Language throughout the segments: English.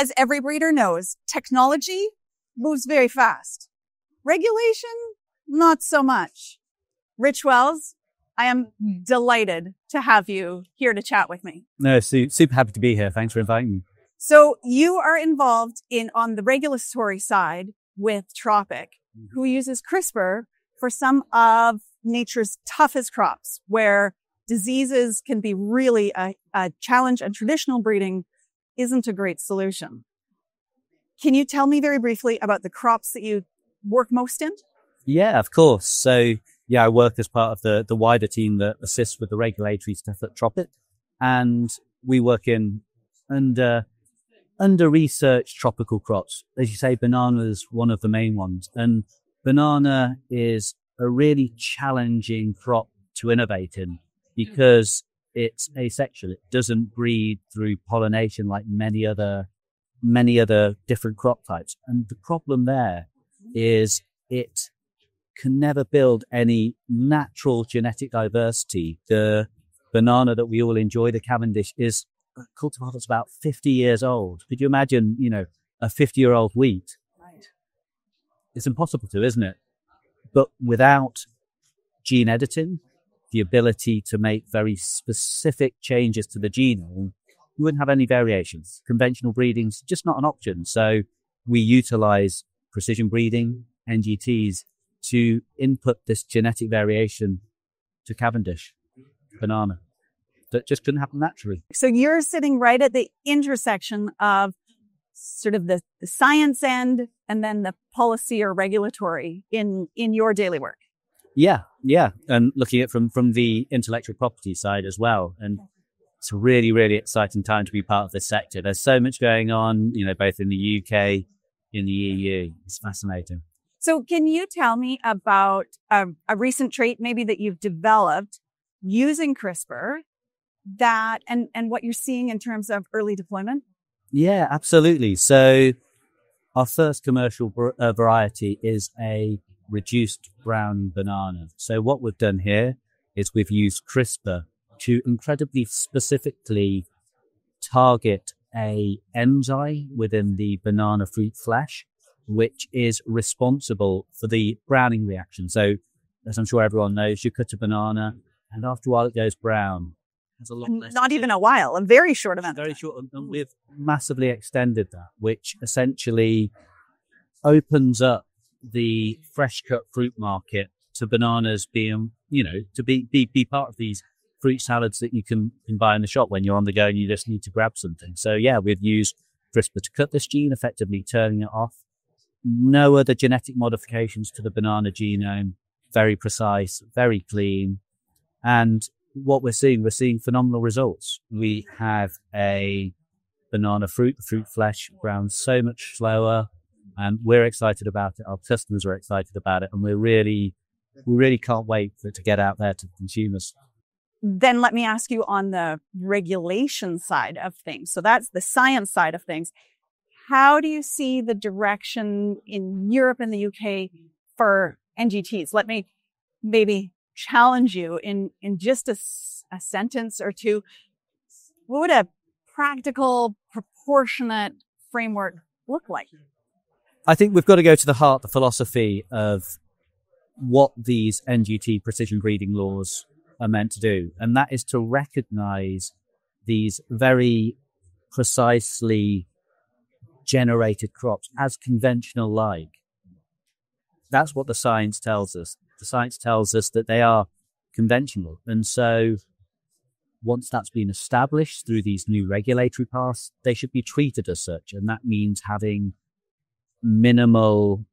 As every breeder knows, technology moves very fast. Regulation, not so much. Rich Wells, I am delighted to have you here to chat with me. No, super happy to be here. Thanks for inviting me. So you are involved on the regulatory side with Tropic, who uses CRISPR for some of nature's toughest crops, where diseases can be really a challenge and traditional breeding isn't a great solution. Can you tell me very briefly about the crops that you work most in? Yeah, of course. So yeah, I work as part of the wider team that assists with the regulatory stuff at Tropic. And we work in under-researched tropical crops. As you say, banana is one of the main ones. And banana is a really challenging crop to innovate in because it's asexual. It doesn't breed through pollination like many other different crop types. And the problem there is it can never build any natural genetic diversity. The banana that we all enjoy, the Cavendish, is a cultivar that's about 50 years old. Could you imagine, a 50-year-old wheat? Right. It's impossible to, isn't it? But without gene editing, the ability to make very specific changes to the genome, you wouldn't have any variations. Conventional breeding's just not an option. So we utilize precision breeding, NGTs, to input this genetic variation to Cavendish banana that just couldn't happen naturally. So you're sitting right at the intersection of sort of the science end and then the policy or regulatory in your daily work. Yeah. And looking at from the intellectual property side as well. And it's a really, really exciting time to be part of this sector. There's so much going on, both in the UK, in the EU. It's fascinating. So can you tell me about a recent trait maybe that you've developed using CRISPR and what you're seeing in terms of early deployment? Yeah, absolutely. So our first commercial variety is a reduced brown banana. So what we've done here is we've used CRISPR to incredibly specifically target an enzyme within the banana fruit flesh, which is responsible for the browning reaction. So as I'm sure everyone knows, you cut a banana and after a while it goes brown. There's a lot less. Not even a while, a very short amount. Very short. And we've massively extended that, which essentially opens up the fresh cut fruit market to bananas being, to be part of these fruit salads that you can buy in the shop when you're on the go and you just need to grab something. So yeah, we've used CRISPR to cut this gene, effectively turning it off. No other genetic modifications to the banana genome, very precise, very clean. And what we're seeing phenomenal results. We have a banana fruit flesh browns so much slower, and we're excited about it. Our customers are excited about it, and we really can't wait for it to get out there to consumers. Then let me ask you on the regulation side of things. So that's the science side of things. How do you see the direction in Europe and the UK for NGTs? Let me maybe challenge you in just a sentence or two. What would a practical, proportionate framework look like? I think we've got to go to the heart, the philosophy of what these NGT precision breeding laws are meant to do. And that is to recognize these very precisely generated crops as conventional-like. That's what the science tells us. The science tells us that they are conventional. And so once that's been established through these new regulatory paths, they should be treated as such. And that means having minimal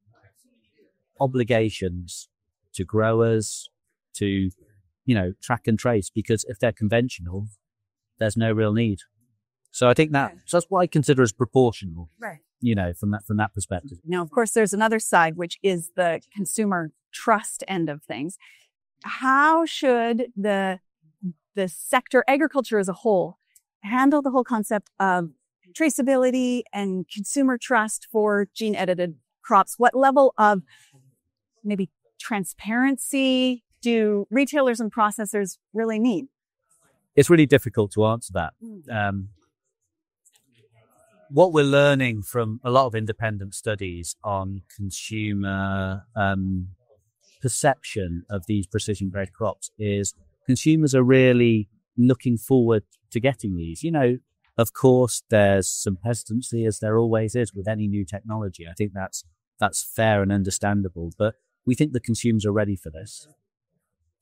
obligations to growers to, track and trace, because if they're conventional, there's no real need. So I think that's what I consider as proportional, right? From that perspective. Now, of course, there's another side, which is the consumer trust end of things. How should the sector, agriculture as a whole, handle the whole concept of traceability and consumer trust for gene-edited crops? What level of maybe transparency do retailers and processors really need? It's really difficult to answer that. what we're learning from a lot of independent studies on consumer perception of these precision-bred crops is consumers are really looking forward to getting these. You know, of course, there's some hesitancy, as there always is with any new technology. I think that's fair and understandable, but we think the consumers are ready for this.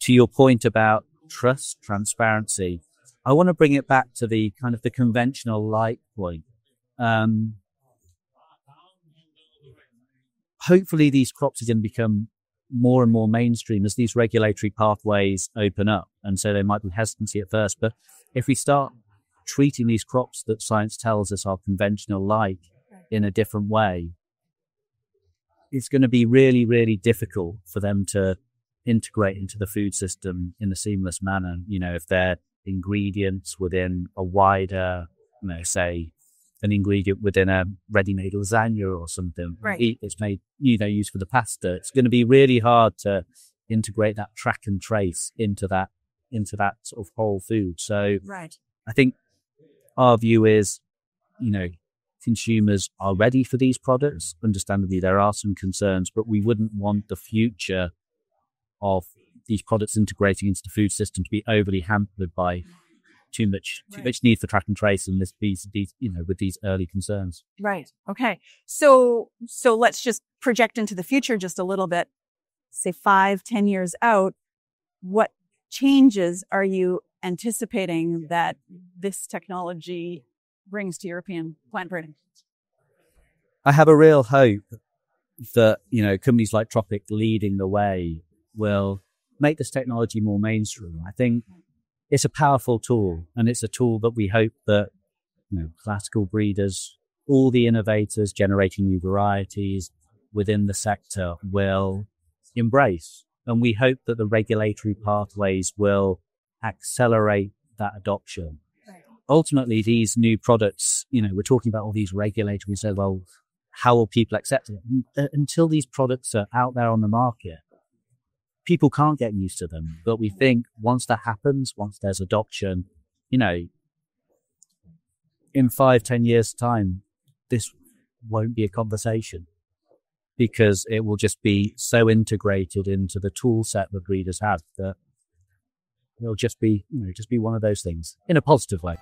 To your point about trust, transparency, I want to bring it back to the kind of the conventional light point. Hopefully these crops are going to become more and more mainstream as these regulatory pathways open up. And so there might be hesitancy at first, but if we start treating these crops that science tells us are conventional-like in a different way, it's going to be really, really difficult for them to integrate into the food system in a seamless manner. You know, if they're ingredients within a wider, you know, say an ingredient within a ready-made lasagna or something, right? It's made, you know, used for the pasta. It's going to be really hard to integrate that track and trace into that sort of whole food. So right. I think our view is, you know, consumers are ready for these products. Understandably, there are some concerns, but we wouldn't want the future of these products integrating into the food system to be overly hampered by too much need for track and trace and these, you know, with these early concerns. Right. Okay. So let's just project into the future just a little bit, say 5-10 years out. What changes are you anticipating that this technology brings to European plant breeding? I have a real hope that, you know, companies like Tropic leading the way will make this technology more mainstream. I think it's a powerful tool, and it's a tool that we hope that, you know, classical breeders, all the innovators generating new varieties within the sector will embrace. And we hope that the regulatory pathways will accelerate that adoption. Right. Ultimately, these new products, you know, we're talking about all these regulators. We say, well, how will people accept it? Until these products are out there on the market, people can't get used to them. But we think once that happens, once there's adoption, you know, in 5-10 years' time, this won't be a conversation because it will just be so integrated into the tool set that breeders have that it'll just be, you know, just be one of those things in a positive way.